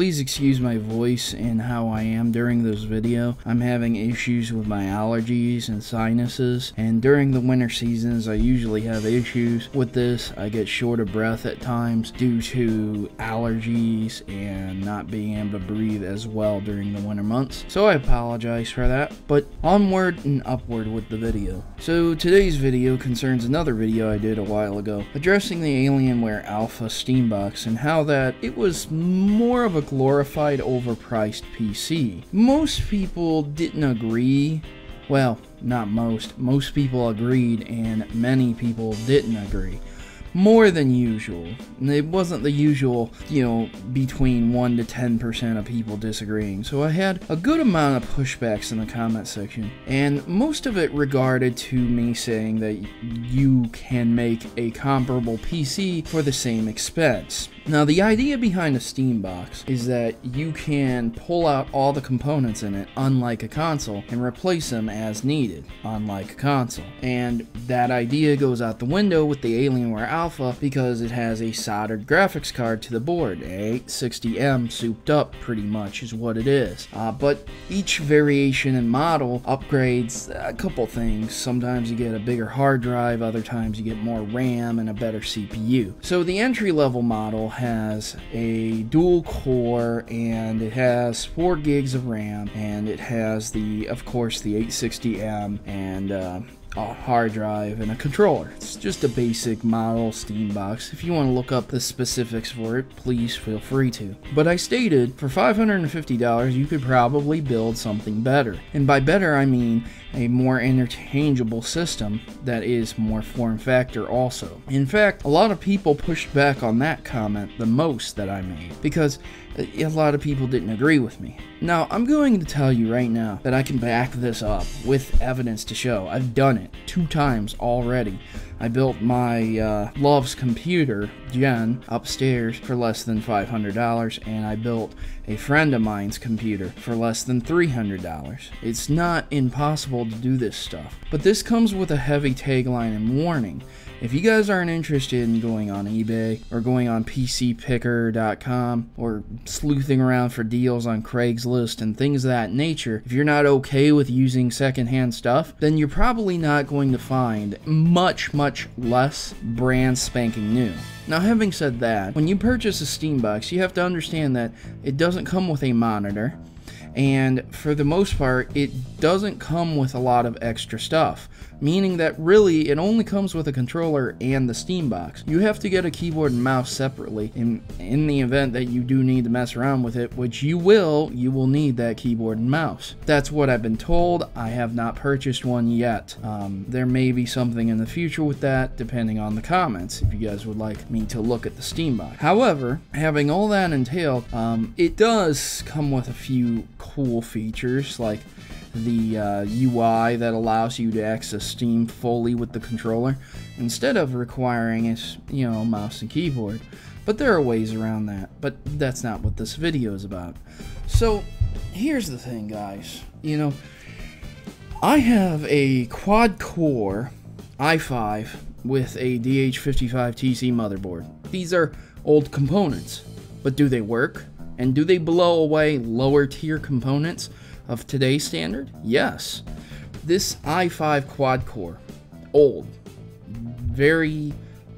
Please excuse my voice and how I am during this video. I'm having issues with my allergies and sinuses, and during the winter seasons I usually have issues with this. I get short of breath at times due to allergies and not being able to breathe as well during the winter months, so I apologize for that. But onward and upward with the video. So today's video concerns another video I did a while ago addressing the Alienware Alpha Steam Box and how that it was more of a glorified overpriced PC. Most people didn't agree. Well, not most. Most people agreed and many people didn't agree. More than usual. It wasn't the usual, you know, between 1 to 10% of people disagreeing. So I had a good amount of pushbacks in the comment section. And most of it regarded to me saying that you can make a comparable PC for the same expense. Now, the idea behind a Steam Box is that you can pull out all the components in it, unlike a console, and replace them as needed, unlike a console. And that idea goes out the window with the Alienware Alpha because it has a soldered graphics card to the board, a 860M souped up pretty much is what it is. But each variation and model upgrades a couple things. Sometimes you get a bigger hard drive, other times you get more RAM and a better CPU. So the entry-level model has a dual core and it has 4 gigs of RAM and it has of course the 860M and a hard drive and a controller. It's just a basic model Steam Box. If you want to look up the specifics for it, please feel free to. But I stated for $550 you could probably build something better. And by better I mean a more interchangeable system that is more form factor also. In fact, a lot of people pushed back on that comment the most that I made because a lot of people didn't agree with me. Now, I'm going to tell you right now that I can back this up with evidence to show. I've done it 2 times already. I built my Love's computer, Jen, upstairs for less than $500, and I built a friend of mine's computer for less than $300. It's not impossible to do this stuff, but this comes with a heavy tagline and warning. If you guys aren't interested in going on eBay or going on PCpicker.com or sleuthing around for deals on Craigslist and things of that nature, if you're not okay with using secondhand stuff, then you're probably not going to find much less brand spanking new. Now, having said that, when you purchase a Steam Box, you have to understand that it doesn't come with a monitor, and for the most part, it doesn't come with a lot of extra stuff, meaning that really it only comes with a controller and the Steam Box. You have to get a keyboard and mouse separately in the event that you do need to mess around with it, which you will need that keyboard and mouse. That's what I've been told. I have not purchased one yet. There may be something in the future with that, depending on the comments, if you guys would like me to look at the Steam Box. However, having all that entailed, it does come with a few cool features, like the UI that allows you to access Steam fully with the controller instead of requiring a mouse and keyboard. But there are ways around that, but that's not what this video is about. So here's the thing, guys. You know, I have a quad core i5 with a DH55TC motherboard. These are old components, but do they work? And do they blow away lower tier components of today's standard? Yes. This i5 quad core, old, very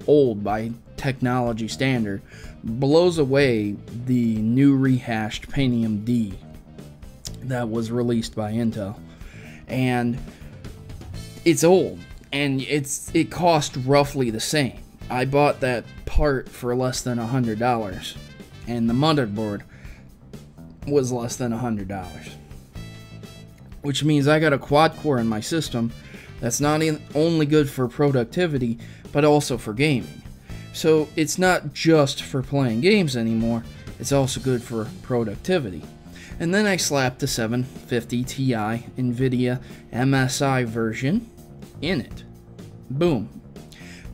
old by technology standard, blows away the new rehashed Pentium D that was released by Intel. And it's old, and it cost roughly the same. I bought that part for less than $100, and the motherboard was less than $100, which means I got a quad core in my system that's not only good for productivity but also for gaming. So it's not just for playing games anymore, it's also good for productivity. And then I slapped the 750 Ti NVIDIA MSI version in it. Boom.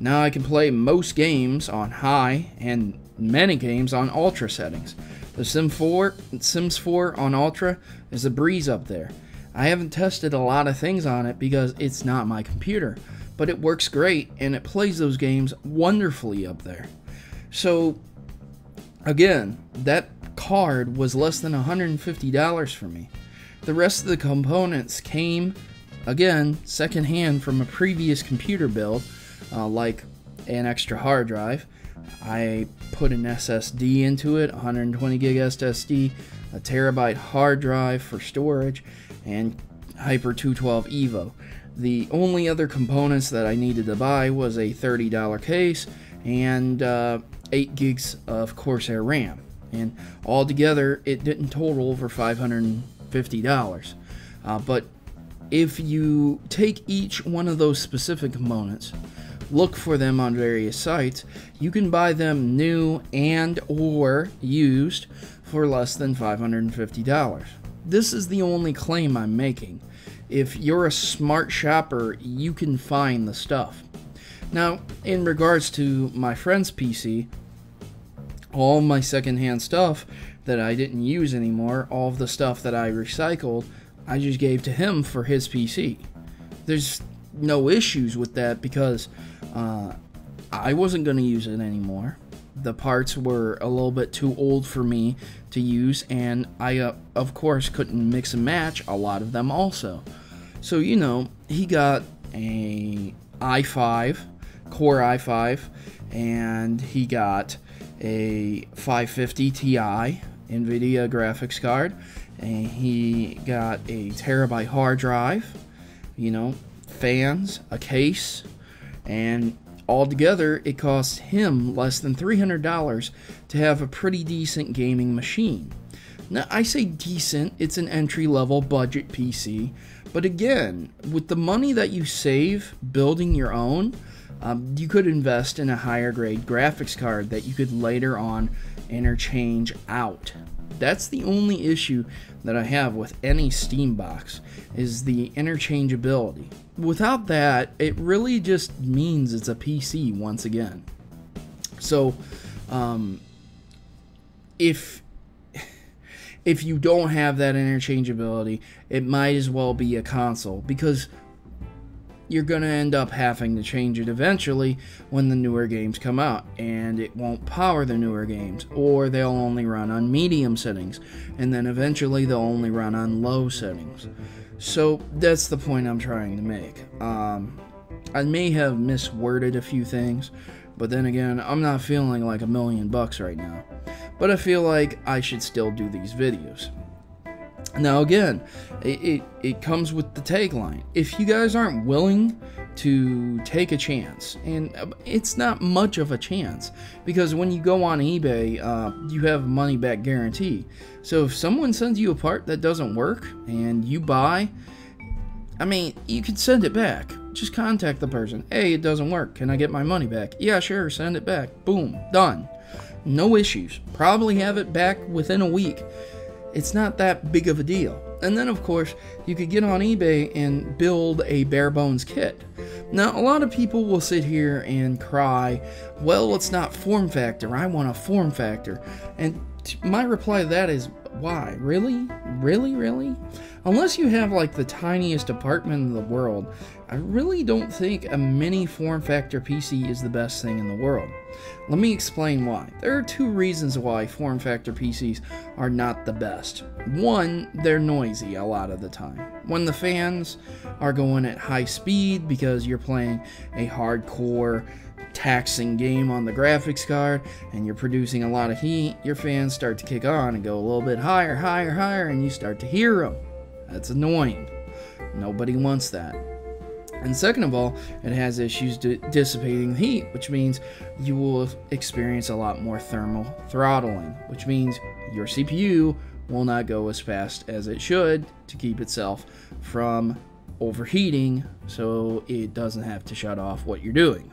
Now I can play most games on high and many games on ultra settings. The Sims 4 on ultra is a breeze up there. I haven't tested a lot of things on it because it's not my computer, but it works great and it plays those games wonderfully up there. So again, that card was less than $150 for me. The rest of the components came, again, secondhand from a previous computer build, like an extra hard drive. I put an SSD into it, 120 gig SSD, a terabyte hard drive for storage, and Hyper 212 Evo. The only other components that I needed to buy was a $30 case and 8 gigs of Corsair RAM. And altogether, it didn't total over $550. But if you take each one of those specific components, look for them on various sites, you can buy them new and or used for less than $550. This is the only claim I'm making. If you're a smart shopper, you can find the stuff. Now, in regards to my friend's PC, all my secondhand stuff that I didn't use anymore, all of the stuff that I recycled, I just gave to him for his PC. There's no issues with that because I wasn't going to use it anymore. The parts were a little bit too old for me to use, and I of course couldn't mix and match a lot of them also. So, you know, he got a i5, Core i5, and he got a 550 Ti NVIDIA graphics card, and he got a terabyte hard drive, you know, fans, a case, and altogether it cost him less than $300 to have a pretty decent gaming machine. Now, I say decent, it's an entry-level budget PC, but again, with the money that you save building your own, you could invest in a higher grade graphics card that you could later on interchange out. That's the only issue that I have with any Steam Box, is the interchangeability. Without that, it really just means it's a PC once again. So, if you don't have that interchangeability, it might as well be a console, because you're going to end up having to change it eventually when the newer games come out, and it won't power the newer games, or they'll only run on medium settings, and then eventually they'll only run on low settings. So that's the point I'm trying to make. I may have misworded a few things, but then again, I'm not feeling like $1 million right now, but I feel like I should still do these videos. Now again, it comes with the tagline. If you guys aren't willing to take a chance, and it's not much of a chance, because when you go on eBay, you have money back guarantee. So if someone sends you a part that doesn't work and you buy, I mean, you could send it back. Just contact the person. Hey, it doesn't work. Can I get my money back? Yeah, sure, send it back. Boom, done. No issues. Probably have it back within a week. It's not that big of a deal. And then of course, you could get on eBay and build a bare bones kit. Now, a lot of people will sit here and cry, well, it's not form factor, I want a form factor. And my reply to that is, why? Really? Really? Really? Unless you have like the tiniest apartment in the world, I really don't think a mini form factor PC is the best thing in the world. Let me explain why. There are two reasons why form factor PCs are not the best. One, they're noisy a lot of the time. When the fans are going at high speed because you're playing a hardcore taxing game on the graphics card and you're producing a lot of heat, your fans start to kick on and go a little bit higher, higher, higher, and you start to hear them. That's annoying. Nobody wants that. And second of all, it has issues dissipating heat, which means you will experience a lot more thermal throttling, which means your CPU will not go as fast as it should to keep itself from overheating, so it doesn't have to shut off what you're doing.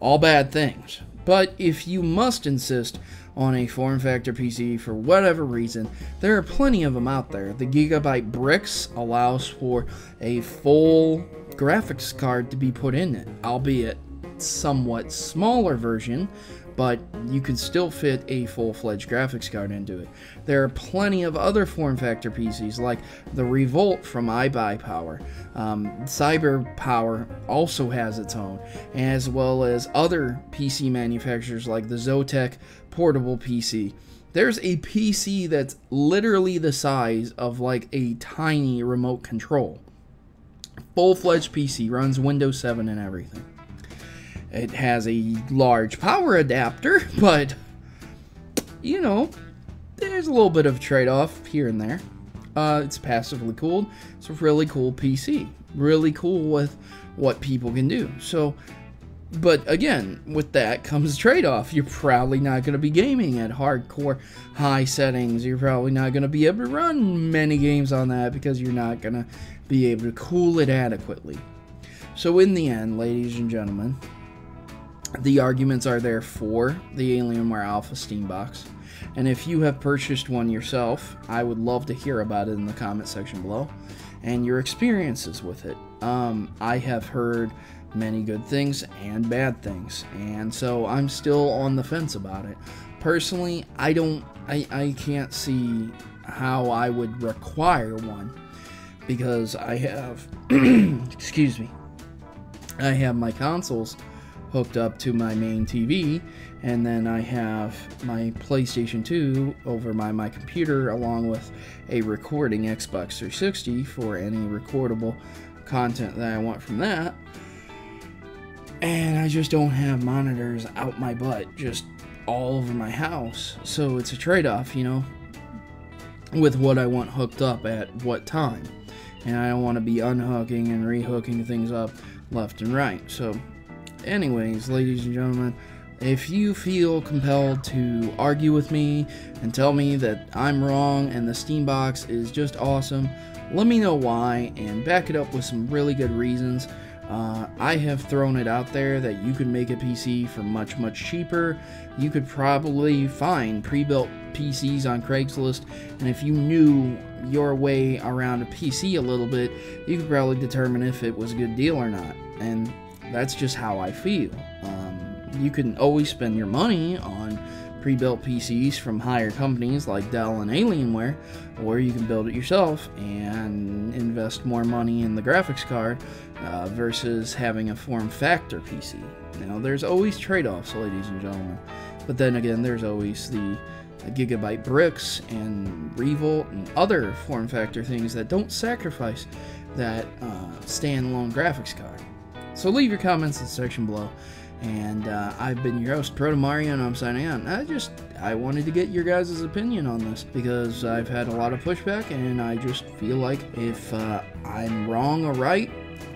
All bad things. But if you must insist on a form factor PC for whatever reason, there are plenty of them out there. The Gigabyte Bricks allows for a full graphics card to be put in it, albeit somewhat smaller version, but you can still fit a full-fledged graphics card into it. There are plenty of other form factor PCs like the Revolt from iBuyPower. CyberPower also has its own, as well as other PC manufacturers like the Zotac portable PC. There's a PC that's literally the size of like a tiny remote control. Full-fledged PC, runs Windows 7 and everything. It has a large power adapter, but, you know, there's a little bit of trade-off here and there. It's passively cooled. It's a really cool PC. Really cool with what people can do. So, but again, with that comes trade-off. You're probably not going to be gaming at hardcore high settings. You're probably not going to be able to run many games on that because you're not going to be able to cool it adequately. So in the end, ladies and gentlemen, the arguments are there for the Alienware Alpha Steam Box. And if you have purchased one yourself, I would love to hear about it in the comment section below and your experiences with it. I have heard many good things and bad things, and so I'm still on the fence about it. Personally, I can't see how I would require one because I have, excuse me, I have my consoles hooked up to my main TV, and then I have my PlayStation 2 over my computer along with a recording Xbox 360 for any recordable content that I want from that. And I just don't have monitors out my butt, just all over my house. So it's a trade-off, you know, with what I want hooked up at what time. And I don't want to be unhooking and rehooking things up left and right. So anyways, ladies and gentlemen, if you feel compelled to argue with me and tell me that I'm wrong and the Steam Box is just awesome, let me know why and back it up with some really good reasons. I have thrown it out there that you could make a PC for much, much cheaper. You could probably find pre-built PCs on Craigslist, and if you knew your way around a PC a little bit, you could probably determine if it was a good deal or not. And that's just how I feel. You can always spend your money on pre-built PCs from higher companies like Dell and Alienware, or you can build it yourself and invest more money in the graphics card versus having a form factor PC. Now, there's always trade-offs, ladies and gentlemen. But then again, there's always the Gigabyte Bricks and Revolt and other form factor things that don't sacrifice that standalone graphics card. So leave your comments in the section below. And I've been your host, ProtoMario, and I'm signing out. I wanted to get your guys' opinion on this because I've had a lot of pushback, and I just feel like if I'm wrong or right,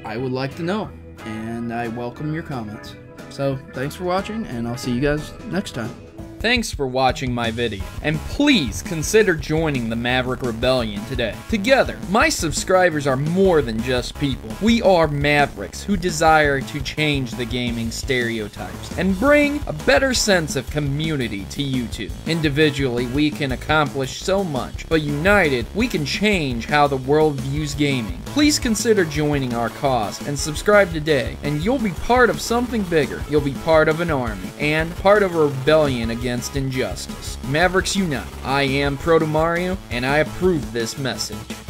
I would like to know, and I welcome your comments. So thanks for watching, and I'll see you guys next time. Thanks for watching my video, and please consider joining the Maverick Rebellion today. Together, my subscribers are more than just people. We are Mavericks who desire to change the gaming stereotypes and bring a better sense of community to YouTube. Individually, we can accomplish so much, but united, we can change how the world views gaming. Please consider joining our cause and subscribe today, and you'll be part of something bigger. You'll be part of an army and part of a rebellion against injustice. Mavericks Unite. I am ProtoMario, and I approve this message.